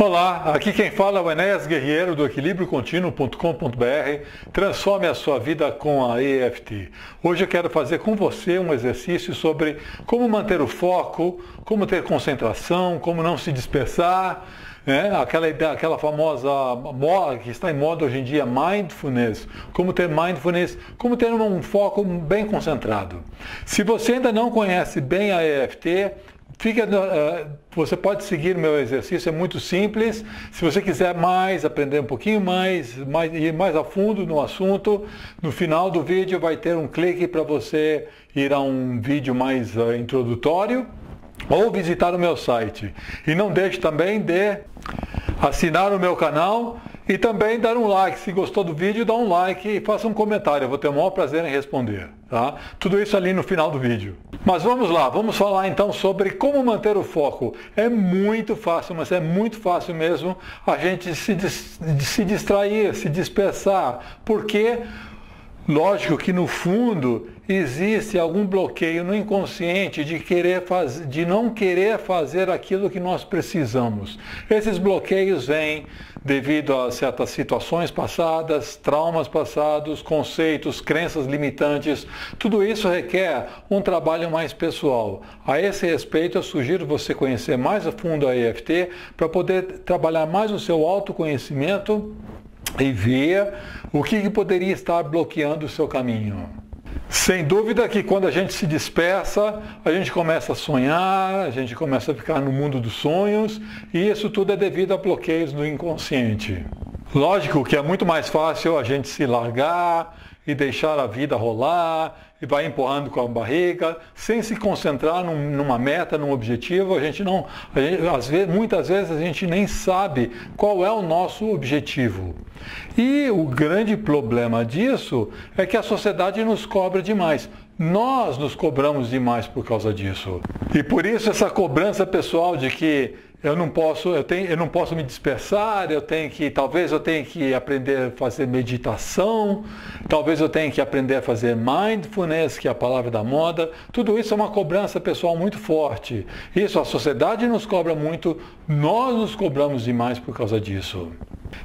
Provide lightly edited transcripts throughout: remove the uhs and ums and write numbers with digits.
Olá, aqui quem fala é o Enéas Guerreiro do EquilibrioContinuo.com.br. Transforme a sua vida com a EFT. Hoje eu quero fazer com você um exercício sobre como manter o foco, como ter concentração, como não se dispersar, né? Aquela famosa moda que está em moda hoje em dia, Mindfulness. Como ter Mindfulness, como ter um foco bem concentrado. Se você ainda não conhece bem a EFT, você pode seguir o meu exercício, é muito simples. Se você quiser mais, aprender um pouquinho mais, ir mais a fundo no assunto, no final do vídeo vai ter um clique para você ir a um vídeo mais introdutório ou visitar o meu site. E não deixe também de assinar o meu canal e também dar um like. Se gostou do vídeo, dá um like e faça um comentário. Eu vou ter o maior prazer em responder. Tá? Tudo isso ali no final do vídeo. Mas vamos lá, vamos falar então sobre como manter o foco. É muito fácil, mas é muito fácil mesmo a gente se distrair, se dispersar. Porque, lógico que no fundo, existe algum bloqueio no inconsciente de não querer fazer aquilo que nós precisamos. Esses bloqueios vêm devido a certas situações passadas, traumas passados, conceitos, crenças limitantes. Tudo isso requer um trabalho mais pessoal. A esse respeito, eu sugiro você conhecer mais a fundo a EFT para poder trabalhar mais o seu autoconhecimento e ver o que poderia estar bloqueando o seu caminho. Sem dúvida que quando a gente se dispersa, a gente começa a sonhar, a gente começa a ficar no mundo dos sonhos, e isso tudo é devido a bloqueios do inconsciente. Lógico que é muito mais fácil a gente se largar e deixar a vida rolar, e vai empurrando com a barriga, sem se concentrar numa meta, num objetivo. Muitas vezes a gente nem sabe qual é o nosso objetivo. E o grande problema disso é que a sociedade nos cobra demais. Nós nos cobramos demais por causa disso. E por isso essa cobrança pessoal de que eu não posso me dispersar, talvez eu tenha que aprender a fazer meditação, talvez eu tenha que aprender a fazer mindfulness, que é a palavra da moda. Tudo isso é uma cobrança pessoal muito forte. Isso a sociedade nos cobra muito, nós nos cobramos demais por causa disso.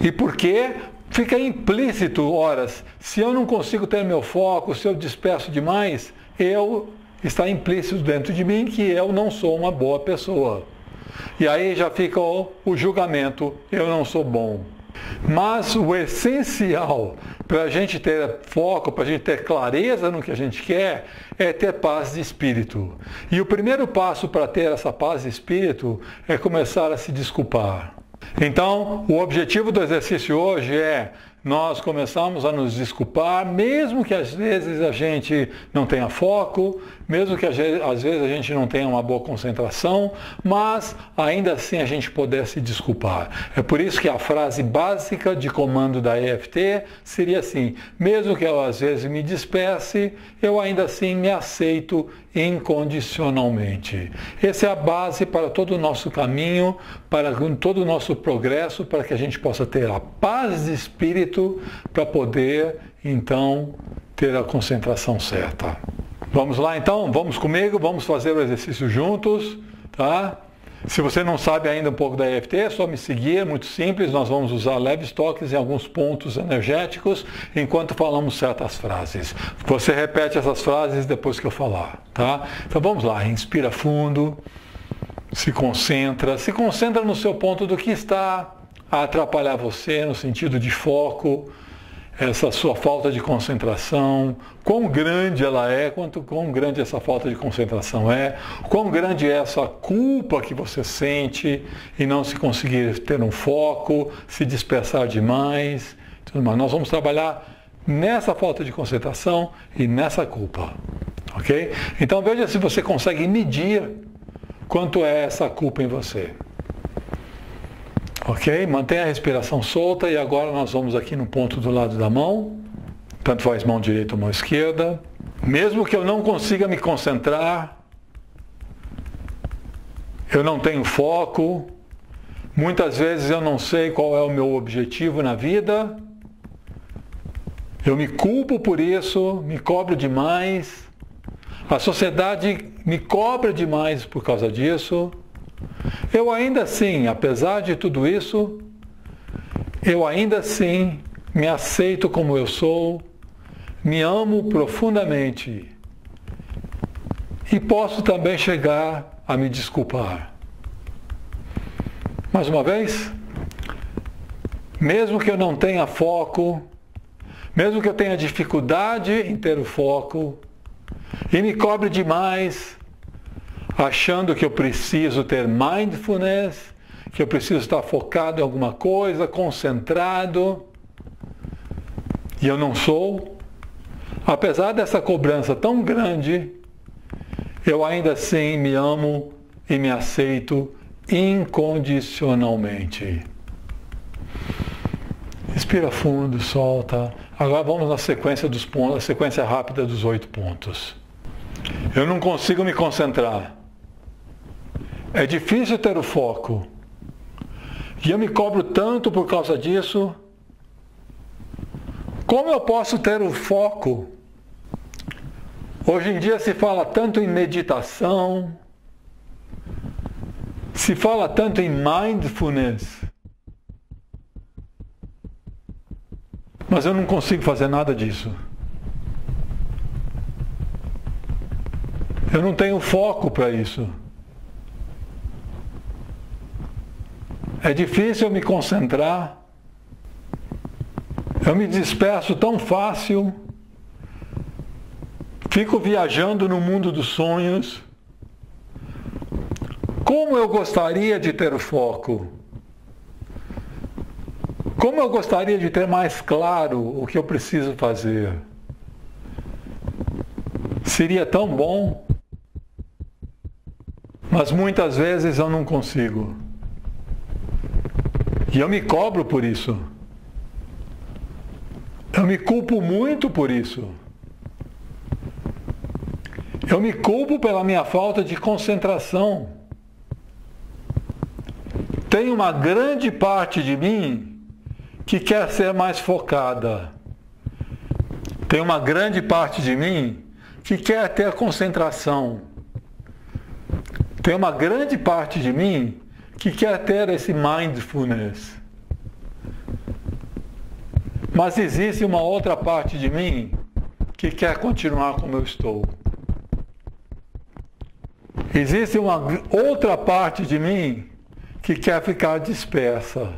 E por quê? Fica implícito, horas, se eu não consigo ter meu foco, se eu disperso demais, está implícito dentro de mim que eu não sou uma boa pessoa. E aí já fica o julgamento, eu não sou bom. Mas o essencial para a gente ter foco, para a gente ter clareza no que a gente quer, é ter paz de espírito. E o primeiro passo para ter essa paz de espírito é começar a se desculpar. Então, o objetivo do exercício hoje é nós começarmos a nos desculpar, mesmo que às vezes a gente não tenha foco, mesmo que às vezes a gente não tenha uma boa concentração, mas ainda assim a gente poder se desculpar. É por isso que a frase básica de comando da EFT seria assim: mesmo que eu às vezes me disperse, eu ainda assim me aceito incondicionalmente. Essa é a base para todo o nosso caminho, para todo o nosso progresso, para que a gente possa ter a paz de espírito para poder, então, ter a concentração certa. Vamos lá, então? Vamos comigo, vamos fazer o exercício juntos, tá? Se você não sabe ainda um pouco da EFT, é só me seguir, é muito simples. Nós vamos usar leves toques em alguns pontos energéticos, enquanto falamos certas frases. Você repete essas frases depois que eu falar, tá? Então vamos lá, inspira fundo, se concentra no seu ponto do que está a atrapalhar você no sentido de foco, essa sua falta de concentração, quão grande ela é, quão grande essa falta de concentração é, quão grande é essa culpa que você sente em não se conseguir ter um foco, se dispersar demais, tudo mais. Nós vamos trabalhar nessa falta de concentração e nessa culpa, ok? Então veja se você consegue medir quanto é essa culpa em você. Ok? Mantenha a respiração solta e agora nós vamos aqui no ponto do lado da mão. Tanto faz mão direita ou mão esquerda. Mesmo que eu não consiga me concentrar, eu não tenho foco, muitas vezes eu não sei qual é o meu objetivo na vida, eu me culpo por isso, me cobro demais, a sociedade me cobra demais por causa disso. eu ainda assim, apesar de tudo isso, eu ainda assim me aceito como eu sou, me amo profundamente e posso também chegar a me desculpar. Mais uma vez, mesmo que eu não tenha foco, mesmo que eu tenha dificuldade em ter o foco e me cobre demais, achando que eu preciso ter mindfulness, que eu preciso estar focado em alguma coisa, concentrado, e eu não sou, apesar dessa cobrança tão grande, eu ainda assim me amo e me aceito incondicionalmente. Respira fundo, solta. Agora vamos na sequência dos pontos, a sequência rápida dos 8 pontos. Eu não consigo me concentrar. É difícil ter o foco. E eu me cobro tanto por causa disso. Como eu posso ter o foco? Hoje em dia se fala tanto em meditação, se fala tanto em mindfulness, mas eu não consigo fazer nada disso. Eu não tenho foco para isso. É difícil eu me concentrar. Eu me disperso tão fácil, fico viajando no mundo dos sonhos. Como eu gostaria de ter foco? Como eu gostaria de ter mais claro o que eu preciso fazer? Seria tão bom, mas muitas vezes eu não consigo. E eu me cobro por isso. Eu me culpo muito por isso. Eu me culpo pela minha falta de concentração. Tem uma grande parte de mim que quer ser mais focada. Tem uma grande parte de mim que quer ter concentração. Tem uma grande parte de mim que quer ter esse mindfulness. Mas existe uma outra parte de mim que quer continuar como eu estou. Existe uma outra parte de mim que quer ficar dispersa.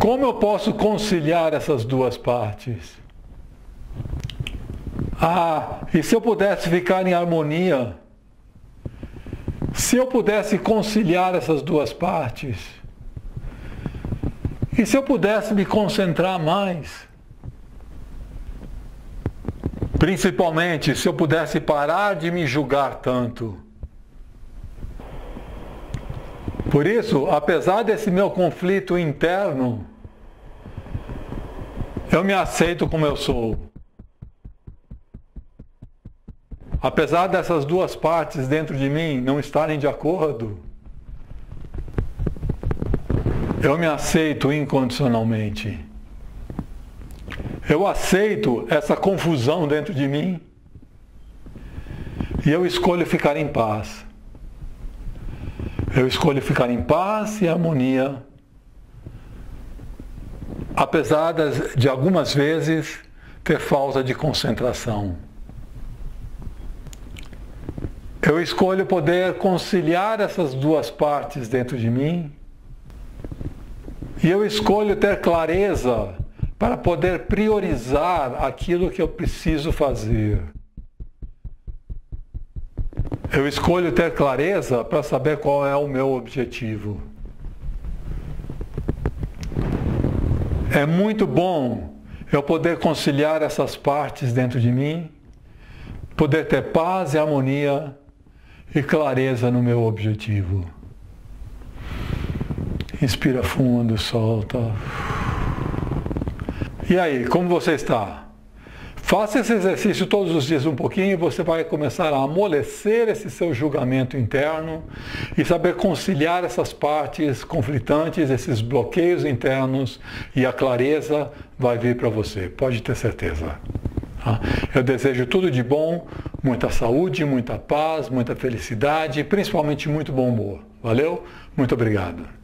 Como eu posso conciliar essas duas partes? Ah, e se eu pudesse ficar em harmonia? Se eu pudesse conciliar essas duas partes? E se eu pudesse me concentrar mais? Principalmente se eu pudesse parar de me julgar tanto. Por isso, apesar desse meu conflito interno, eu me aceito como eu sou. Apesar dessas duas partes dentro de mim não estarem de acordo, eu me aceito incondicionalmente. Eu aceito essa confusão dentro de mim e eu escolho ficar em paz. Eu escolho ficar em paz e harmonia, apesar de algumas vezes ter falta de concentração. Eu escolho poder conciliar essas duas partes dentro de mim. E eu escolho ter clareza para poder priorizar aquilo que eu preciso fazer. Eu escolho ter clareza para saber qual é o meu objetivo. É muito bom eu poder conciliar essas partes dentro de mim, poder ter paz e harmonia e clareza no meu objetivo. Inspira fundo, solta. E aí, como você está? Faça esse exercício todos os dias um pouquinho, você vai começar a amolecer esse seu julgamento interno e saber conciliar essas partes conflitantes, esses bloqueios internos, e a clareza vai vir para você, pode ter certeza. Eu desejo tudo de bom, muita saúde, muita paz, muita felicidade e principalmente muito bom humor. Valeu? Muito obrigado.